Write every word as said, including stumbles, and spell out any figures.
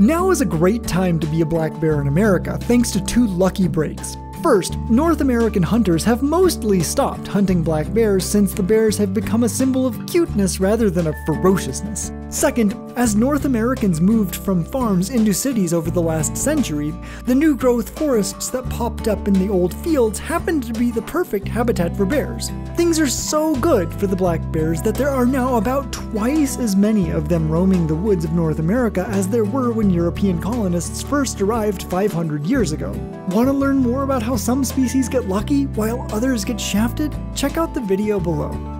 Now is a great time to be a black bear in America, thanks to two lucky breaks. First, North American hunters have mostly stopped hunting black bears since the bears have become a symbol of cuteness rather than of ferociousness. Second, as North Americans moved from farms into cities over the last century, the new growth forests that popped up in the old fields happened to be the perfect habitat for bears. Things are so good for the black bears that there are now about twice as many of them roaming the woods of North America as there were when European colonists first arrived five hundred years ago. Want to learn more about how some species get lucky while others get shafted? Check out the video below.